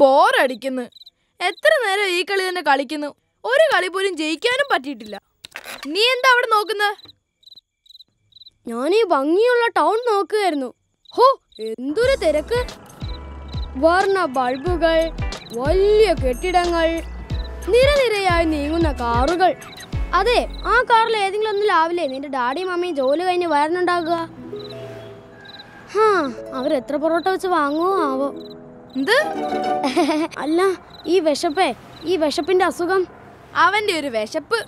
Bore അടിക്കുന്നു. എത്ര നേരം ഈ കളി തന്നെ കളിക്കുന്നു, ഒരു കളി പോലും ജയിക്കാനും പറ്റിയിട്ടില്ല. നീ എന്താ അവിടെ നോക്കുന്നത്? ഞാൻ ഈ ഭംഗിയുള്ള ടൗൺ നോക്കുകയായിരുന്നു. ഹോ, എന്തൊരു തിരക്ക്! വർണ്ണ ബൾബുകൾ, വലിയ കെട്ടിടങ്ങൾ, നിരനിരയായി നീങ്ങുന്ന കാറുകൾ. അതെ, ആ കാറിൽ ഏതെങ്കിലും ഒന്ന് രാവിലെ നിന്റെ ഡാഡിയും മമ്മിയും ജോലി കഴിഞ്ഞ് വരണുണ്ടാകുക. ഹാ, അവരെത്ര പൊറോട്ട വെച്ച് വാങ്ങുമോ ആവോ. എന്ത് അല്ല, ഈ വിശപ്പിന്റെ അസുഖം. അവന്റെ ഒരു വിശപ്പ്.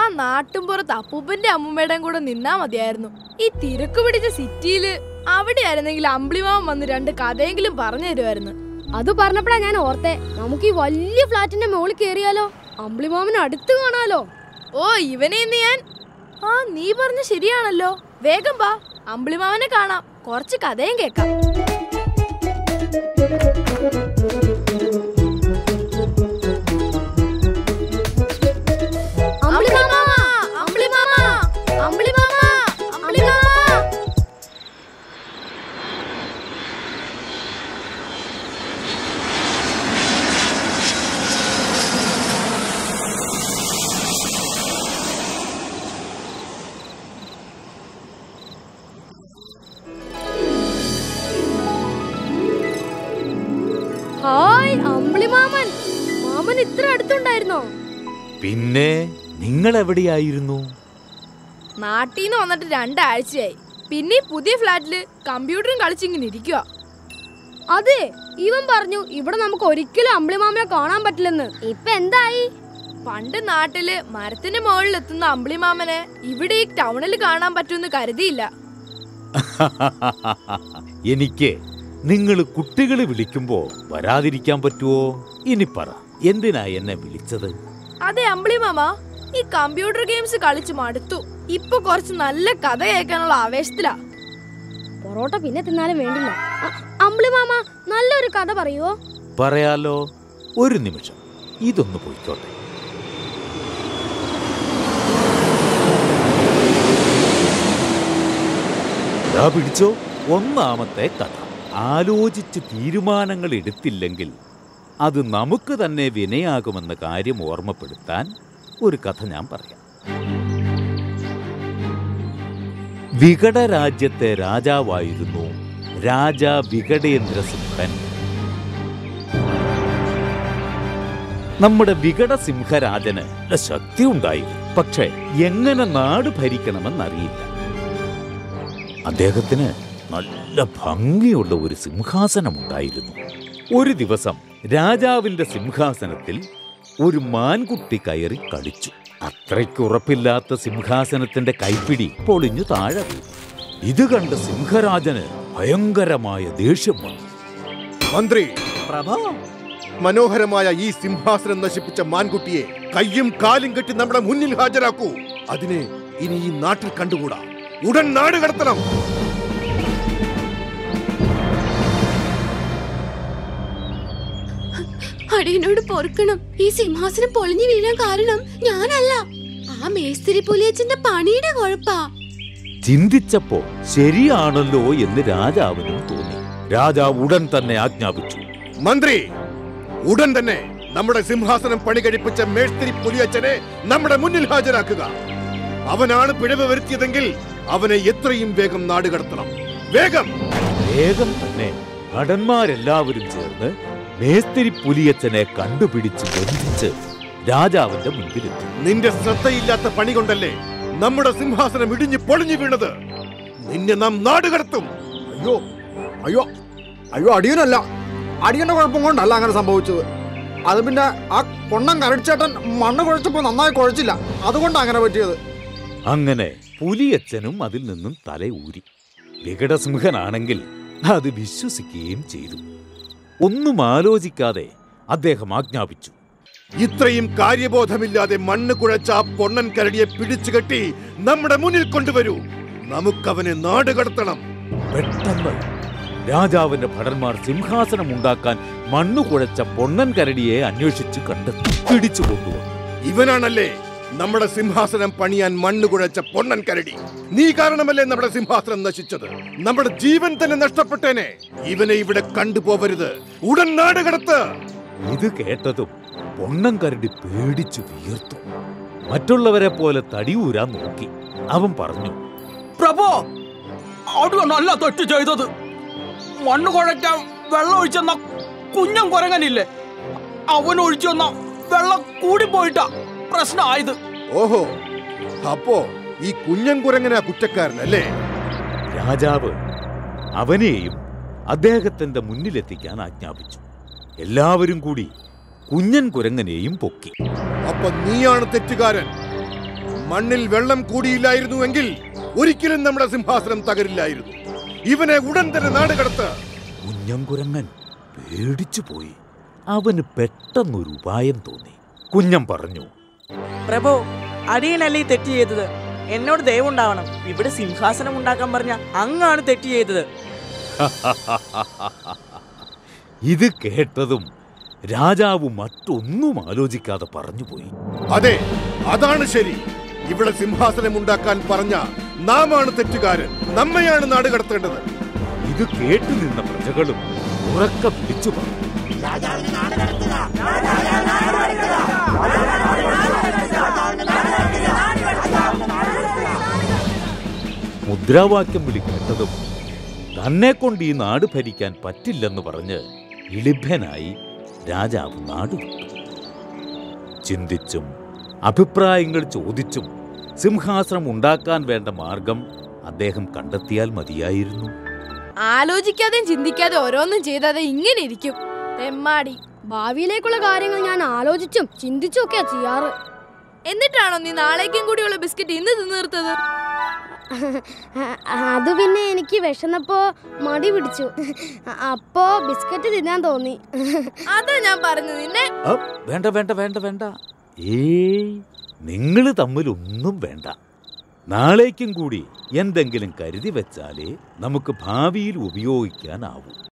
ആ നാട്ടുംപുറത്ത് അപ്പൂപ്പന്റെ അമ്മൂമ്മയുടെയും കൂടെ നിന്നാ മതിയായിരുന്നു. ഈ തിരക്ക് പിടിച്ച സിറ്റിയില് അവിടെ ആയിരുന്നെങ്കിൽ അമ്പിളിമാവൻ വന്ന് രണ്ട് കഥയെങ്കിലും പറഞ്ഞു തരുമായിരുന്നു. അത് പറഞ്ഞപ്പോഴാ ഞാൻ ഓർത്തെ, നമുക്ക് ഈ വലിയ ഫ്ലാറ്റിന്റെ മുകളിൽ കയറിയാലോ, അമ്പിളിമാവൻ അടുത്ത് കാണാലോ. ഓ, ഇവനെ ഇന്ന് ഞാൻ ആ നീ പറഞ്ഞ ശരിയാണല്ലോ. വേഗം വാ, അമ്പിളിമാവനെ കാണാം, കുറച്ച് കഥയും കേൾക്കാം. പിന്നെ നിങ്ങൾ എവിടെയായിരുന്നു? നാട്ടീന്ന് വന്നിട്ട് രണ്ടാഴ്ചയായി. പിന്നെ പുതിയ ഫ്ലാറ്റില് കമ്പ്യൂട്ടറും കളിച്ചിങ്ങനെ ഇരിക്കുക. അതെ, ഇവൻ പറഞ്ഞു ഇവിടെ നമുക്ക് ഒരിക്കലും അമ്പിളിമാമനെ കാണാൻ പറ്റില്ലെന്ന്. ഇപ്പൊ എന്തായി? പണ്ട് നാട്ടില് മരത്തിന്റെ മുകളിൽ എത്തുന്ന അമ്പിളിമാമനെ ഇവിടെ ഈ ടൗണിൽ കാണാൻ പറ്റുമെന്ന് കരുതിയില്ല. എനിക്ക് നിങ്ങൾ കുട്ടികളെ വിളിക്കുമ്പോ വരാതിരിക്കാൻ പറ്റുവോ? ഇനി പറ, എന്തിനാ എന്നെ വിളിച്ചത്? അതെ അമ്പിളിമാമ, ഈ കമ്പ്യൂട്ടർ ഗെയിംസ് കളിച്ചു മടുത്തു. ഇപ്പൊ കുറച്ച് നല്ല കഥ കേൾക്കാനുള്ള ആവേശത്തിലാ. പൊറോട്ട പിന്നെ തിന്നാലും വേണ്ടില്ല. അമ്പിളിമാമ, നല്ലൊരു കഥ പറയുവോ? പറയാലോ, ഒരു നിമിഷം ഇതൊന്ന് പോയിക്കോട്ടെ. പിടിച്ചോ. ഒന്നാമത്തെ കഥ. ആലോചിച്ച് തീരുമാനങ്ങൾ എടുത്തില്ലെങ്കിൽ അത് നമുക്ക് തന്നെ വിനയാകുമെന്ന കാര്യം ഓർമ്മപ്പെടുത്താൻ ഒരു കഥ ഞാൻ പറയാം. വികടരാജ്യത്തെ രാജാവായിരുന്നു രാജാ വികടേന്ദ്രസിംഹൻ. നമ്മുടെ വികടസിംഹരാജന് ശക്തി ഉണ്ടായിരുന്നു, പക്ഷെ എങ്ങനെ നാട് ഭരിക്കണമെന്നറിയില്ല. അദ്ദേഹത്തിന് നല്ല ഭംഗിയുള്ള ഒരു സിംഹാസനമുണ്ടായിരുന്നു. ഒരു ദിവസം രാജാവിൻ്റെ സിംഹാസനത്തിൽ ഒരു മാൻകുട്ടി കയറി കളിച്ചു. അത്രയ്ക്കുറപ്പില്ലാത്ത സിംഹാസനത്തിൻ്റെ കൈപ്പിടി പൊളിഞ്ഞു താഴെ വീണു. ഇത് കണ്ട സിംഹരാജന് ഭയങ്കരമായ ദേഷ്യം വന്നു. മന്ത്രി പ്രഭ, മനോഹരമായ ഈ സിംഹാസനം നശിപ്പിച്ച മാൻകുട്ടിയെ കയ്യും കാലും കെട്ടി നമ്മുടെ മുന്നിൽ ഹാജരാക്കൂ. അതിനെ ഇനി ഈ നാട്ടിൽ കണ്ടുകൂടാ, ഉടൻ നാട് കടത്തണം. അടിയനോട് പൊറുക്കണം, ഈ സിംഹാസനം പൊളിഞ്ഞു വീഴാൻ കാരണം ഞാനല്ല, ആ മേസ്തിരി പുലിയച്ഛന്റെ പണിയുടെ കുഴപ്പാ. ചിന്തിച്ചപ്പോ ശരിയാണല്ലോ എന്ന് രാജാവിനും തോന്നി. രാജാവ് ഉടൻ തന്നെ ആജ്ഞാപിച്ചു, മന്ത്രി, ഉടൻ തന്നെ നമ്മുടെ സിംഹാസനം പണി കഴിപ്പിച്ച മേസ്തിരി പുലിയച്ഛനെ നമ്മുടെ മുന്നിൽ ഹാജരാക്കുക. അവനാണ് പിഴവ് വരുത്തിയതെങ്കിൽ അവനെ എത്രയും വേഗം നാട് കടത്തണം. വേഗം വേഗം തന്നെ ഭടന്മാരെല്ലാവരും ചേർന്ന് മേസ്തിരി പുലിയച്ഛനെ കണ്ടുപിടിച്ച് ബന്ധിച്ച് രാജാവിന്റെ മുൻപിലെത്തി. നിന്റെ ശ്രദ്ധയില്ലാത്ത പണി കൊണ്ടല്ലേ നമ്മുടെ സിംഹാസനം ഇടിഞ്ഞു പൊളിഞ്ഞു വീണത്. നിന്നെ നാം നാട് കടത്തും. അയ്യോ അയ്യോ അയ്യോ, അടിയനല്ല, അടിയന്റെ കുഴപ്പം കൊണ്ടല്ല അങ്ങനെ സംഭവിച്ചത്. അത് പിന്നെ ആ പൊണ്ണം കരടിച്ചേട്ടൻ മണ്ണ് കുഴച്ചപ്പോൾ നന്നായി കുഴച്ചില്ല, അതുകൊണ്ടാണ് അങ്ങനെ പറ്റിയത്. അങ്ങനെ പുലിയച്ഛനും അതിൽ നിന്നും തല ഊരി. വികടസിംഹനാണെങ്കിൽ അത് വിശ്വസിക്കുകയും ചെയ്തു. ഒന്നും ആലോചിക്കാതെ അദ്ദേഹം ആജ്ഞാപിച്ചു, ഇത്രയും കാര്യബോധമില്ലാതെ മണ്ണ് കുഴച്ച ആ പൊണ്ണൻ കരടിയെ പിടിച്ചുകെട്ടി നമ്മുടെ മുന്നിൽ കൊണ്ടുവരൂ, നമുക്കവനെ നാട് കടത്തണം. പെട്ടെന്ന് രാജാവിന്റെ ഭടന്മാർ സിംഹാസനം ഉണ്ടാക്കാൻ മണ്ണ് കുഴച്ച പൊണ്ണൻ കരടിയെ അന്വേഷിച്ച് കണ്ടെത്തി പിടിച്ചു കൊണ്ടുവന്നു. ഇവനാണല്ലേ നമ്മുടെ സിംഹാസനം പണിയാൻ മണ്ണ് കുഴച്ച പൊണ്ണൻ കരടി. നീ കാരണമല്ലേ നമ്മുടെ സിംഹാസനം നശിച്ചത്, നമ്മുടെ ജീവൻ തന്നെ നഷ്ടപ്പെട്ടേനെ. ഇവനെ ഇവിടെ കണ്ടുപോവരുത്, ഉടൻ നാട് കടത്ത്. ഇത് കേട്ടതും പൊണ്ണംകരടി പേടിച്ചു വീർത്തു. മറ്റുള്ളവരെ പോലെ തടിയൂരാൻ നോക്കി. അവൻ പറഞ്ഞു, പ്രഭോ, അവിടെ നല്ല തെറ്റ് ചെയ്തത്. മണ്ണ് കുഴയ്ക്കാൻ വെള്ളം ഒഴിച്ചെന്ന കുഞ്ഞൻ കുരങ്ങനില്ലേ, അവൻ ഒഴിച്ചു വന്ന വെള്ളം കൂടി പോയിട്ടാ പ്രശ്നമായത്. ഓഹോ, അപ്പോ ഈ കുഞ്ഞൻ കുരങ്ങനാ കുറ്റക്കാരനല്ലേ? രാജാവ് അവനെയും അദ്ദേഹത്തിന്റെ മുന്നിലെത്തിക്കാൻ ആജ്ഞാപിച്ചു. എല്ലാവരും കൂടി കുഞ്ഞൻ കുരങ്ങനെയും പൊക്കി. അപ്പൊ നീയാണ് തെറ്റുകാരൻ. മണ്ണിൽ വെള്ളം കൂടിയില്ലായിരുന്നുവെങ്കിൽ ഒരിക്കലും നമ്മുടെ സിംഹാസനം തകരില്ലായിരുന്നു. ഇവനെ ഉടൻ തന്നെ നാട് കടത്ത്. കുഞ്ഞൻ കുരങ്ങൻ പേടിച്ചു പോയി. അവന് പെട്ടെന്നൊരു ഉപായം തോന്നി. കുഞ്ഞൻ പറഞ്ഞു, പ്രഭു, അടിയനല്ലേ തെറ്റ് ചെയ്തത്. എന്നോട് ദയവുണ്ടാവണം. ഇവിടെ സിംഹാസനം ഉണ്ടാക്കാൻ പറഞ്ഞ അങ്ങാണ് തെറ്റ് ചെയ്തത്. ഇത് കേട്ടതും രാജാവ് മറ്റൊന്നും ആലോചിക്കാതെ പറഞ്ഞുപോയി, അതെ, അതാണ് ശരി. ഇവിടെ സിംഹാസനം ഉണ്ടാക്കാൻ പറഞ്ഞ നാമാണ് തെറ്റുകാരൻ. നമ്മയാണ് നാട് കടത്തേണ്ടത്. ഇത് കേട്ടു നിന്ന പ്രജകളും ഉറക്കെ വിളിച്ചു പറഞ്ഞു, മുദ്രാവാക്യം വിളി കേട്ടതും തന്നെ കൊണ്ട് ഈ നാട് ഭരിക്കാൻ പറ്റില്ലെന്ന് പറഞ്ഞ് ഇളിഭ്യനായി രാജാവ് നാടുവിട്ടു. ചിന്തിച്ചും അഭിപ്രായങ്ങൾ ചോദിച്ചും സിംഹാസനം ഉണ്ടാക്കാൻ വേണ്ട മാർഗം അദ്ദേഹം കണ്ടെത്തിയാൽ മതിയായിരുന്നു. ആലോചിക്കാതെയും ചിന്തിക്കാതെ ഓരോന്നും ചെയ്താതെ ഇങ്ങനെ ഇരിക്കും തെമ്മാടി. ഭാവിയിലേക്കുള്ള കാര്യങ്ങൾ ഞാൻ ആലോചിച്ചും ചിന്തിച്ചും ഒക്കെയാ ചെയ്യാറ്. എന്നിട്ടാണോ നീ നാളേക്കും കൂടിയുള്ള ബിസ്ക്കറ്റ് ഇന്ന് തിന്നീർത്തത്? അത് പിന്നെ എനിക്ക് വിശന്നപ്പോ മടി പിടിച്ചു. അപ്പോ ബിസ്ക്കറ്റ് തിന്നാൻ തോന്നി. അതാ ഞാൻ പറഞ്ഞു നിന്നെ. വേണ്ട വേണ്ട വേണ്ട വേണ്ട, ഏയ് നിങ്ങൾ തമ്മിലൊന്നും വേണ്ട. നാളേക്കും കൂടി എന്തെങ്കിലും കരുതി വെച്ചാലേ നമുക്ക് ഭാവിയിൽ ഉപയോഗിക്കാനാവൂ.